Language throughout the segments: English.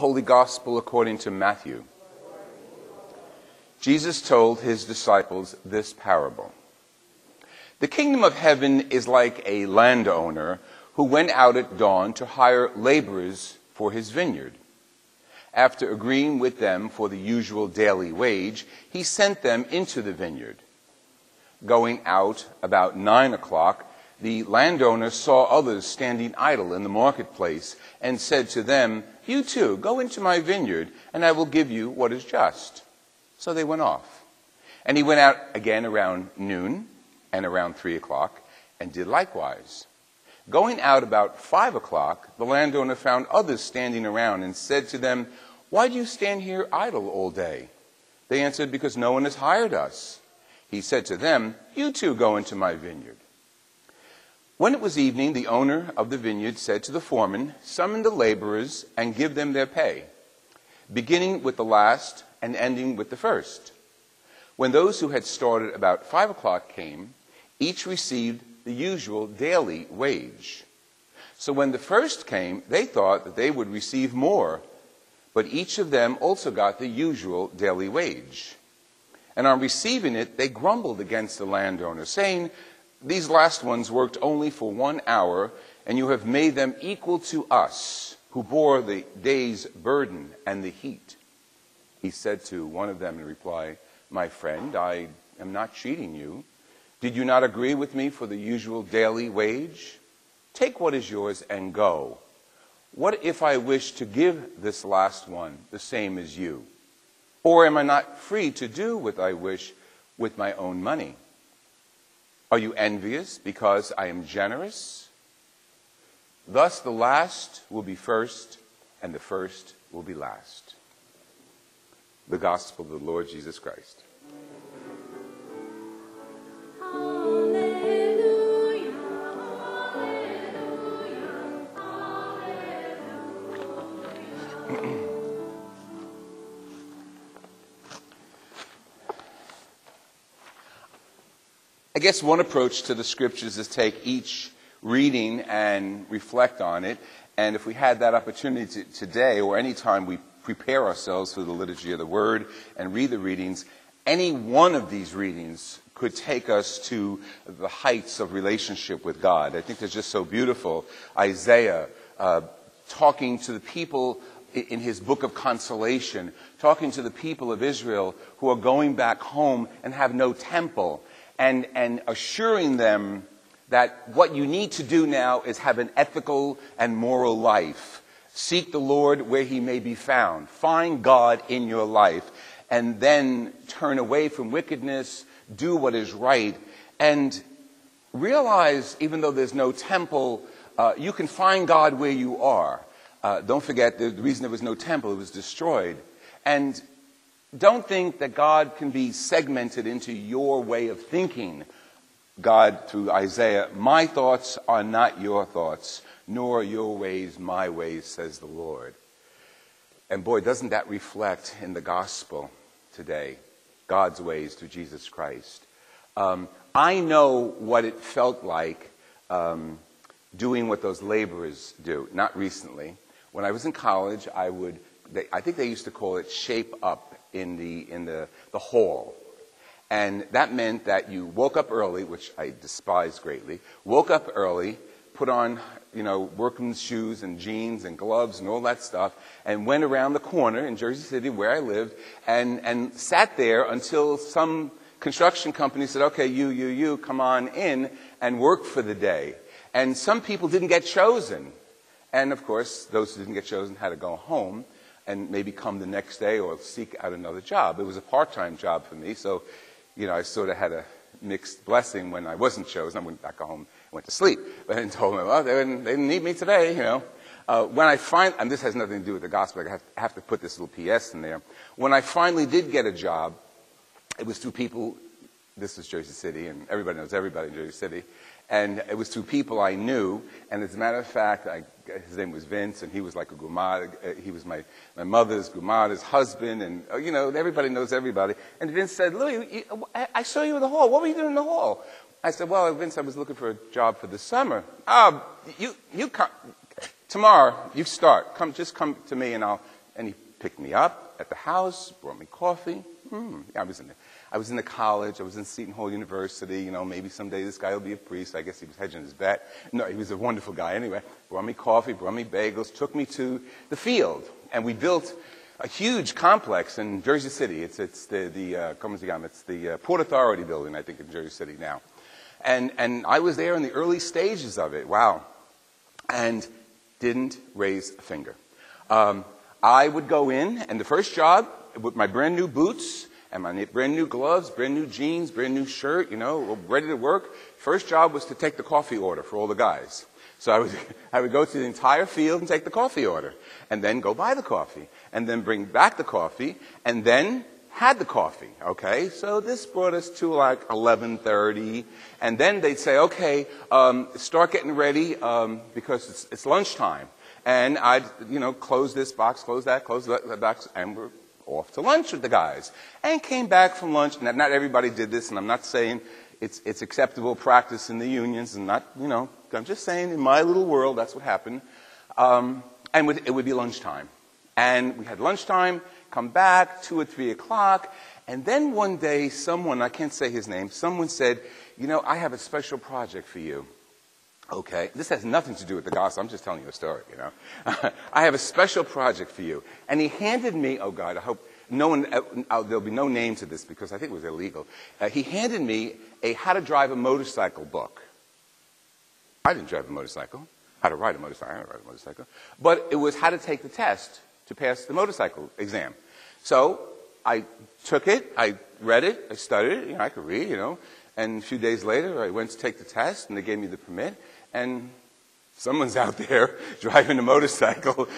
Holy Gospel according to Matthew. Jesus told his disciples this parable. The kingdom of heaven is like a landowner who went out at dawn to hire laborers for his vineyard. After agreeing with them for the usual daily wage, he sent them into the vineyard. Going out about 9 o'clock, the landowner saw others standing idle in the marketplace and said to them, "You too, go into my vineyard, and I will give you what is just." So they went off. And he went out again around noon and around 3 o'clock and did likewise. Going out about 5 o'clock, the landowner found others standing around and said to them, "Why do you stand here idle all day?" They answered, "Because no one has hired us." He said to them, "You too, go into my vineyard." When it was evening, the owner of the vineyard said to the foreman, "Summon the laborers and give them their pay, beginning with the last and ending with the first." When those who had started about 5 o'clock came, each received the usual daily wage. So when the first came, they thought that they would receive more, but each of them also got the usual daily wage. And on receiving it, they grumbled against the landowner, saying, "These last ones worked only for 1 hour, and you have made them equal to us, who bore the day's burden and the heat." He said to one of them in reply, "My friend, I am not cheating you. Did you not agree with me for the usual daily wage? Take what is yours and go. What if I wish to give this last one the same as you? Or am I not free to do what I wish with my own money? Are you envious because I am generous? Thus the last will be first, and the first will be last." The Gospel of the Lord Jesus Christ. Alleluia, alleluia, alleluia. I guess one approach to the scriptures is take each reading and reflect on it. And if we had that opportunity today, or any time we prepare ourselves for the liturgy of the word and read the readings, any one of these readings could take us to the heights of relationship with God. I think that's just so beautiful. Isaiah talking to the people in his book of consolation, talking to the people of Israel who are going back home and have no temple. And assuring them that what you need to do now is have an ethical and moral life. Seek the Lord where he may be found. Find God in your life. And then turn away from wickedness. Do what is right. And realize, even though there's no temple, you can find God where you are. Don't forget, the reason there was no temple, it was destroyed. And don't think that God can be segmented into your way of thinking. God, through Isaiah, "My thoughts are not your thoughts, nor your ways my ways, says the Lord." And boy, doesn't that reflect in the gospel today, God's ways through Jesus Christ. I know what it felt like doing what those laborers do, not recently. When I was in college, I think they used to call it shape up. In the hall. And that meant that you woke up early, which I despise greatly, woke up early, put on, workman's shoes and jeans and gloves and all that stuff, and went around the corner in Jersey City where I lived and sat there until some construction company said, "Okay, you, come on in and work for the day." And some people didn't get chosen. And of course, those who didn't get chosen had to go home and maybe come the next day or seek out another job. It was a part-time job for me, so, I sort of had a mixed blessing when I wasn't chosen. I went back home and went to sleep. But I told them, "Oh, they didn't need me today, When I and this has nothing to do with the gospel, I have to put this little P.S. in there. When I finally did get a job, it was through people, this was Jersey City, and everybody knows everybody in Jersey City, and it was through people I knew, and as a matter of fact, his name was Vince, and he was like a Gumad. He was my mother's, Gumada's husband, and, everybody knows everybody. And Vince said, "Louis, I saw you in the hall. What were you doing in the hall?" I said, "Well, Vince, I was looking for a job for the summer." "Oh, you come. Tomorrow, you start. Come to me, and I'll and he picked me up at the house, brought me coffee. I was in the college. I was in Seton Hall University. You know, maybe someday this guy will be a priest. I guess he was hedging his bet. No, he was a wonderful guy anyway. Brought me coffee, brought me bagels, took me to the field. And we built a huge complex in Jersey City. It's the Port Authority building, I think, in Jersey City now. And I was there in the early stages of it. Wow. And didn't raise a finger. I would go in, and the first job, with my brand new boots and my brand new gloves, brand new jeans, brand new shirt, you know, ready to work. First job was to take the coffee order for all the guys. So I would go to the entire field and take the coffee order, and then go buy the coffee, and then bring back the coffee, and then had the coffee. Okay, so this brought us to like 11:30, and then they'd say, okay, start getting ready because it's lunchtime. And I'd, you know, close this box, close that, close that box, and we're off to lunch with the guys. And came back from lunch, and not everybody did this, and I'm not saying it's acceptable practice in the unions, and not, you know, I'm just saying in my little world that's what happened. And it would be lunchtime. And we had lunchtime, come back, 2 or 3 o'clock, and then one day someone, I can't say his name, someone said, you know, I have a special project for you. Okay, this has nothing to do with the gospel. I'm just telling you a story, you know. I have a special project for you. And he handed me, oh God, I hope no one, there'll be no name to this because I think it was illegal. He handed me a how to drive a motorcycle book. I didn't drive a motorcycle. How to ride a motorcycle, I don't ride a motorcycle. But it was how to take the test to pass the motorcycle exam. So I took it, I read it, I studied it, you know, I could read, you know. And a few days later, I went to take the test, and they gave me the permit. And someone's out there driving a motorcycle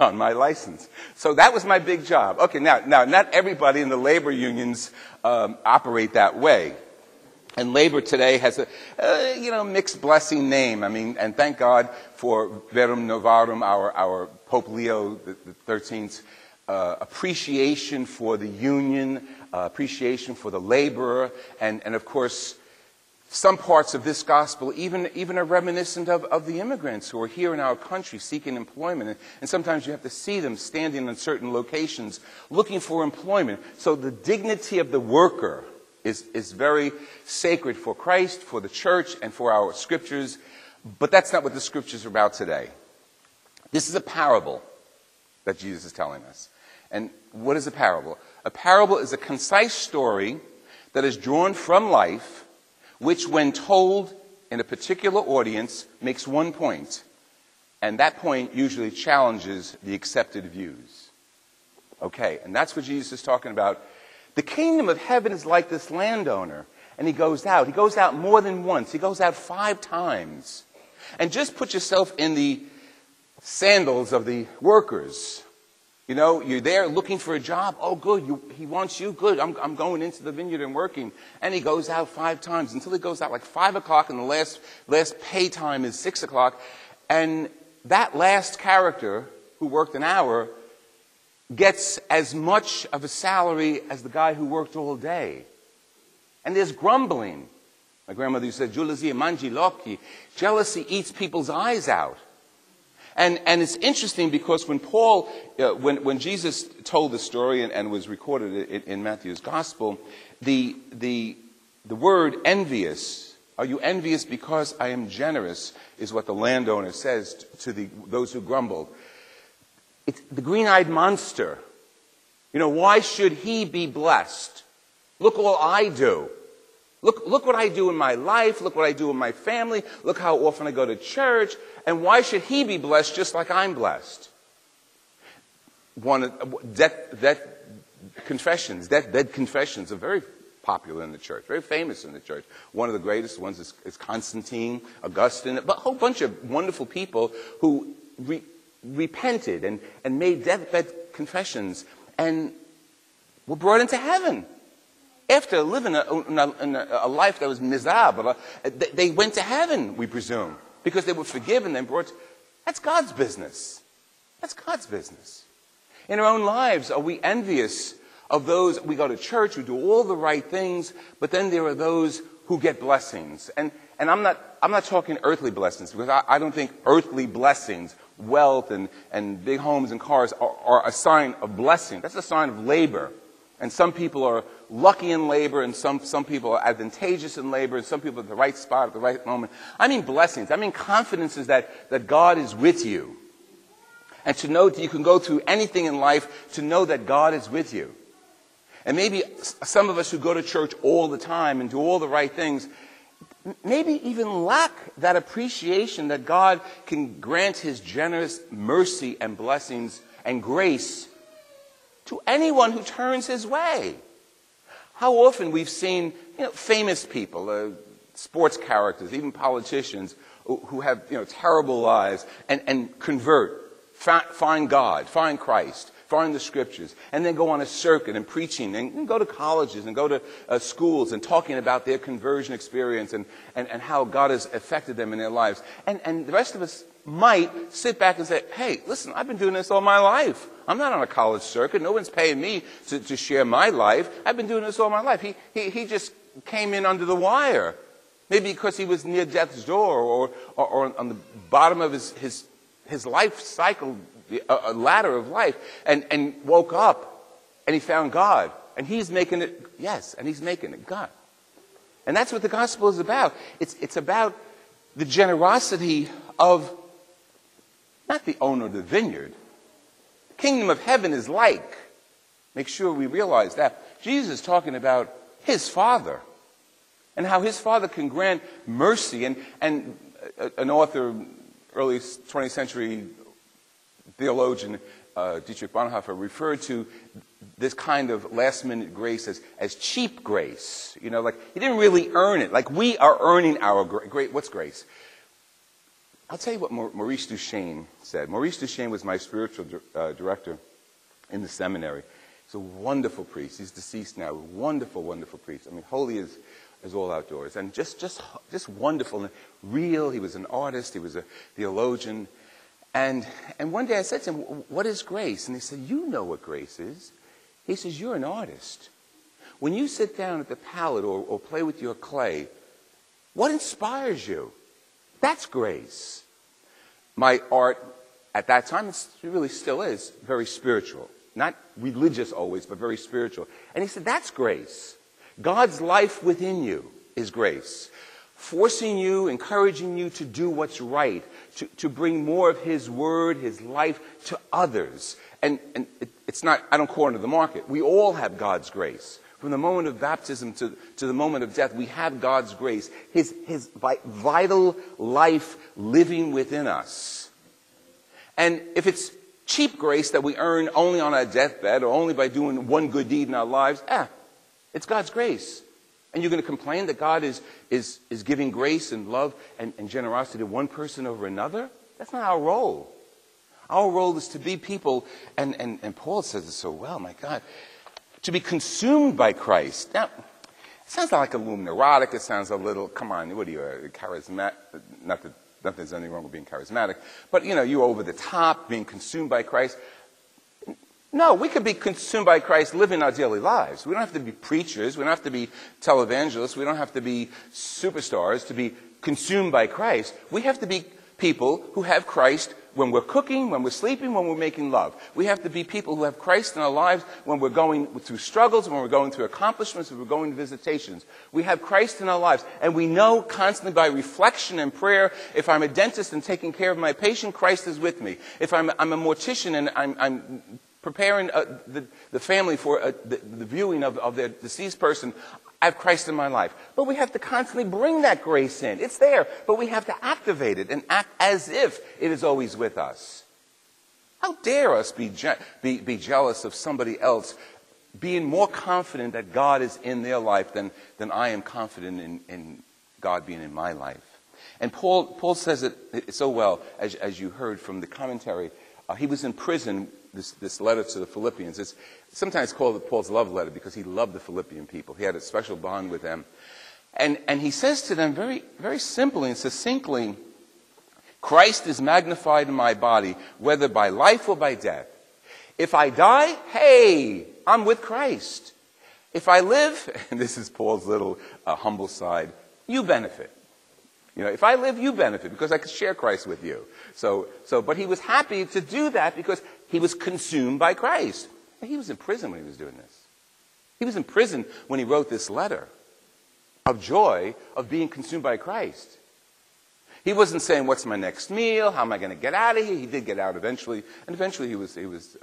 on my license. So that was my big job. Okay, now not everybody in the labor unions operate that way. And labor today has a, you know, mixed blessing name. I mean, and thank God for Verum Novarum, our Pope Leo the XIII's appreciation for the union, appreciation for the laborer, and of course, some parts of this gospel even are reminiscent of the immigrants who are here in our country seeking employment. And sometimes you have to see them standing in certain locations looking for employment. So the dignity of the worker is very sacred for Christ, for the church, and for our scriptures. But that's not what the scriptures are about today. This is a parable that Jesus is telling us. And what is a parable? A parable is a concise story that is drawn from life, which, when told in a particular audience, makes one point, and that point usually challenges the accepted views. Okay, and that's what Jesus is talking about. The kingdom of heaven is like this landowner, and he goes out. He goes out more than once. He goes out 5 times. And just put yourself in the sandals of the workers. You know, you're there looking for a job. Oh, good. He wants you. Good. I'm going into the vineyard and working. And he goes out 5 times until he goes out like 5 o'clock, and the last pay time is 6 o'clock. And that last character who worked an hour gets as much of a salary as the guy who worked all day. And there's grumbling. My grandmother used to say, "Jealousy mangi l'occhi." Jealousy eats people's eyes out. And it's interesting because when Paul, when Jesus told the story and was recorded in Matthew's gospel, the word envious, are you envious because I am generous, is what the landowner says to those who grumbled. It's the green-eyed monster. You know, why should he be blessed? Look all I do. Look what I do in my life. Look what I do in my family. Look how often I go to church. And why should he be blessed just like I'm blessed? Dead confessions are very popular in the church, very famous in the church. One of the greatest ones is Constantine, Augustine, but a whole bunch of wonderful people who repented and made deathbed confessions and were brought into heaven. After living a life that was miserable, they went to heaven, we presume, because they were forgiven and brought. That's God's business. That's God's business. In our own lives, are we envious of those? We go to church, we do all the right things, but then there are those who get blessings. And I'm not talking earthly blessings, because I don't think earthly blessings wealth and big homes and cars are a sign of blessing. That's a sign of labor. And some people are lucky in labor, and some people are advantageous in labor, and some people are at the right spot at the right moment. I mean blessings. I mean confidences that God is with you. And to know that you can go through anything in life to know that God is with you. And maybe some of us who go to church all the time and do all the right things, maybe even lack that appreciation that God can grant his generous mercy and blessings and grace to anyone who turns his way. How often we've seen famous people, sports characters, even politicians who have terrible lives and convert, find God, find Christ, find the scriptures, and then go on a circuit and preaching and go to colleges and go to schools and talking about their conversion experience and how God has affected them in their lives. And the rest of us might sit back and say, hey, listen, I've been doing this all my life. I'm not on a college circuit. No one's paying me to share my life. I've been doing this all my life. He just came in under the wire. Maybe because he was near death's door or on the bottom of his life cycle, a ladder of life, and woke up and he found God. And he's making it, yes, and he's making it God. And that's what the gospel is about. It's about the generosity of not the owner of the vineyard. The kingdom of heaven is like. Make sure we realize that. Jesus is talking about his Father and how his Father can grant mercy. And an author, early 20th century theologian, Dietrich Bonhoeffer, referred to this kind of last-minute grace as cheap grace. Like he didn't really earn it. Like we are earning our grace. What's grace? I'll tell you what Maurice Duchesne said. Maurice Duchesne was my spiritual director in the seminary. He's a wonderful priest. He's deceased now. Wonderful, wonderful priest. I mean, holy is all outdoors. And just wonderful and real. He was an artist. He was a theologian. And one day I said to him, what is grace? And he said, you know what grace is. He says, you're an artist. When you sit down at the palette or play with your clay, what inspires you? That's grace. My art at that time, it really still is, very spiritual. Not religious always, but very spiritual. And he said, that's grace. God's life within you is grace. Forcing you, encouraging you to do what's right, to bring more of his word, his life to others. And it's not, I don't corner the market. We all have God's grace. From the moment of baptism to the moment of death, we have God's grace, his vital life living within us. And if it's cheap grace that we earn only on our deathbed or only by doing one good deed in our lives, it's God's grace. And you're going to complain that God is giving grace and love and generosity to one person over another? That's not our role. Our role is to be people, and Paul says it so well, my God, to be consumed by Christ. Now, it sounds like a little neurotic. It sounds a little, come on, what are you, charismatic? Not that there's anything wrong with being charismatic. But, you're over the top, being consumed by Christ. No, we could be consumed by Christ living our daily lives. We don't have to be preachers. We don't have to be televangelists. We don't have to be superstars to be consumed by Christ. We have to be people who have Christ when we're cooking, when we're sleeping, when we're making love. We have to be people who have Christ in our lives when we're going through struggles, when we're going through accomplishments, when we're going to visitations. We have Christ in our lives. And we know constantly by reflection and prayer, if I'm a dentist and taking care of my patient, Christ is with me. If I'm a mortician and I'm preparing the family for the viewing of their deceased person, I have Christ in my life. But we have to constantly bring that grace in. It's there, but we have to activate it and act as if it is always with us. How dare us be jealous of somebody else being more confident that God is in their life than I am confident in God being in my life. And Paul says it so well, as you heard from the commentary. He was in prison. This letter to the Philippians. It's sometimes called Paul's love letter because he loved the Philippian people. He had a special bond with them. And he says to them very, very simply and succinctly, Christ is magnified in my body, whether by life or by death. If I die, hey, I'm with Christ. If I live, and this is Paul's little humble side, you benefit. You know, if I live, you benefit because I could share Christ with you. But he was happy to do that because he was consumed by Christ. He was in prison when he was doing this. He was in prison when he wrote this letter of joy of being consumed by Christ. He wasn't saying, what's my next meal? How am I going to get out of here? He did get out eventually. And eventually he was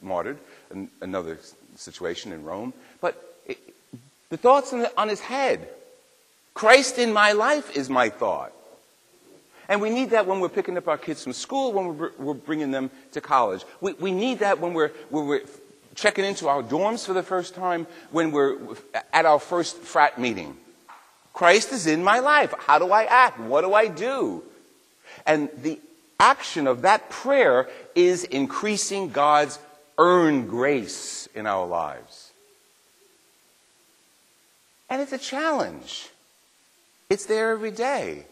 martyred in another situation in Rome. But the thoughts on his head. Christ in my life is my thought. And we need that when we're picking up our kids from school, when we're bringing them to college. We need that when we're checking into our dorms for the first time, when we're at our first frat meeting. Christ is in my life. How do I act? What do I do? And the action of that prayer is increasing God's earned grace in our lives. And it's a challenge. It's there every day.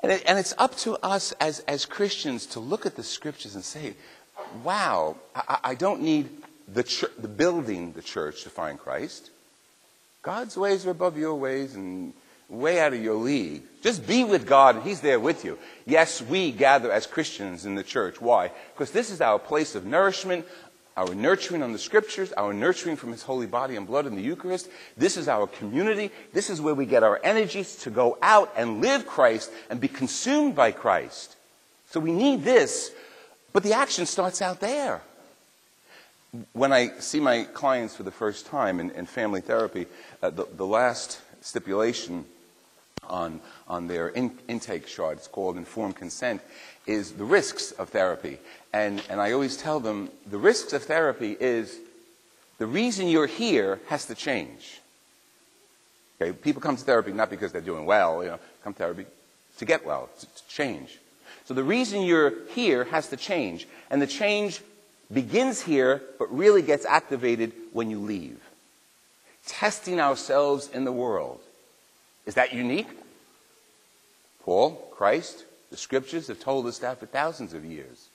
And it's up to us as Christians to look at the Scriptures and say, wow, I don't need the building, the church, to find Christ. God's ways are above your ways and way out of your league. Just be with God and he's there with you. Yes, we gather as Christians in the church. Why? Because this is our place of nourishment, our nurturing on the Scriptures, our nurturing from his holy body and blood in the Eucharist. This is our community. This is where we get our energies to go out and live Christ and be consumed by Christ. So we need this, but the action starts out there. When I see my clients for the first time in family therapy, the last stipulation on their intake chart, it's called informed consent, is the risks of therapy. And I always tell them, the risks of therapy is the reason you're here has to change. Okay? People come to therapy not because they're doing well, you know, come to therapy to get well, to change. So the reason you're here has to change, and the change begins here, but really gets activated when you leave. Testing ourselves in the world. Is that unique? Paul, Christ, the Scriptures have told us that for thousands of years.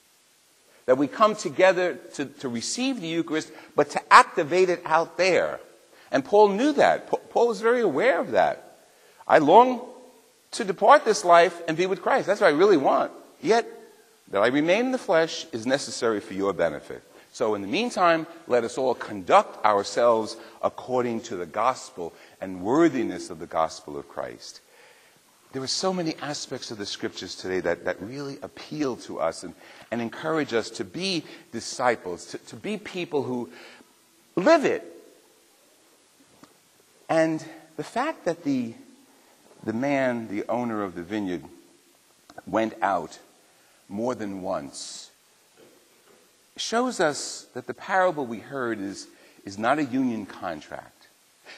That we come together to receive the Eucharist, but to activate it out there. And Paul knew that. Paul was very aware of that. I long to depart this life and be with Christ. That's what I really want. Yet, that I remain in the flesh is necessary for your benefit. So in the meantime, let us all conduct ourselves according to the gospel and worthiness of the gospel of Christ. There are so many aspects of the Scriptures today that really appeal to us and encourage us to be disciples, to be people who live it. And the fact that the man, the owner of the vineyard, went out more than once shows us that the parable we heard is not a union contract.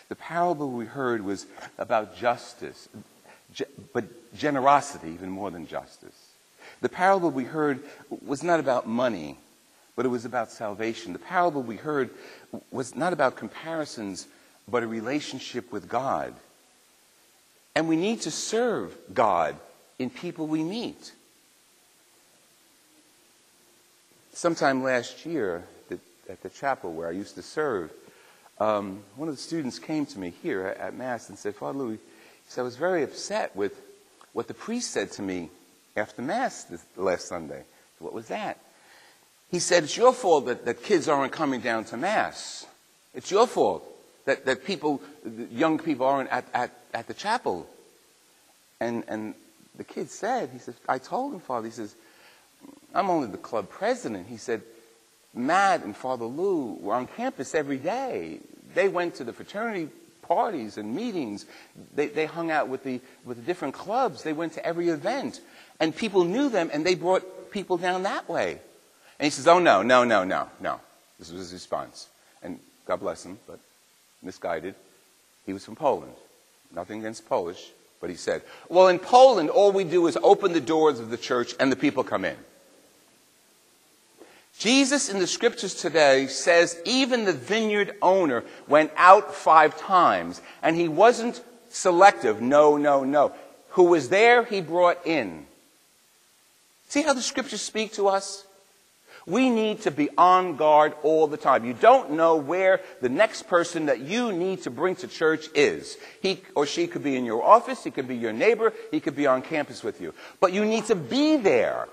The parable we heard was about justice, but generosity even more than justice. The parable we heard was not about money, but it was about salvation. The parable we heard was not about comparisons, but a relationship with God. And we need to serve God in people we meet. Sometime last year, at the chapel where I used to serve, one of the students came to me here at Mass and said, Father Louis, he said, I was very upset with what the priest said to me after Mass last Sunday. I said, what was that? He said, it's your fault that the kids aren't coming down to Mass. It's your fault that people, young people aren't at the chapel. And the kid said, he said, I told him, Father, he says, I'm only the club president. He said, Matt and Father Lou were on campus every day. They went to the fraternity parties and meetings. They hung out with the different clubs. They went to every event. And people knew them, and they brought people down that way. And he says, oh, no. This was his response. And God bless him, but misguided. He was from Poland. Nothing against Polish, but he said, well, in Poland, all we do is open the doors of the church, and the people come in. Jesus in the Scriptures today says even the vineyard owner went out 5 times, and he wasn't selective. No. Who was there, he brought in. See how the Scriptures speak to us? We need to be on guard all the time. You don't know where the next person that you need to bring to church is. He or she could be in your office. He could be your neighbor. He could be on campus with you. But you need to be there.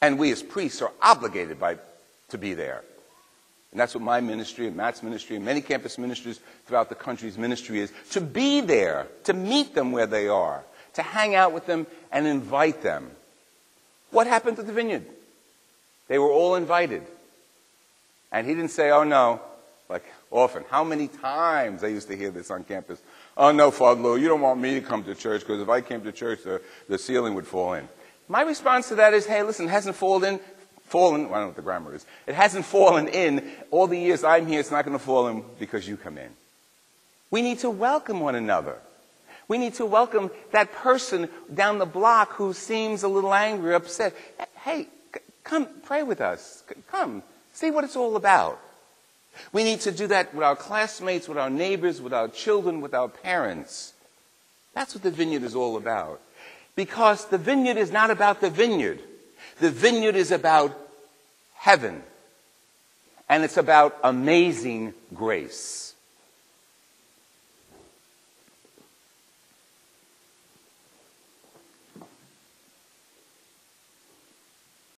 And we as priests are obligated to be there. And that's what my ministry and Matt's ministry and many campus ministries throughout the country's ministry is. To be there. To meet them where they are. To hang out with them and invite them. What happened to the vineyard? They were all invited. And he didn't say, oh no, like often. How many times I used to hear this on campus. Oh no, Father Lou, you don't want me to come to church because if I came to church, the ceiling would fall in. My response to that is, hey, listen, it hasn't fallen in, well, I don't know what the grammar is. It hasn't fallen in. All the years I'm here, it's not going to fall in because you come in. We need to welcome one another. We need to welcome that person down the block who seems a little angry, upset. Hey, come pray with us. Come see what it's all about. We need to do that with our classmates, with our neighbors, with our children, with our parents. That's what the vineyard is all about. Because the vineyard is not about the vineyard. The vineyard is about heaven. And it's about amazing grace.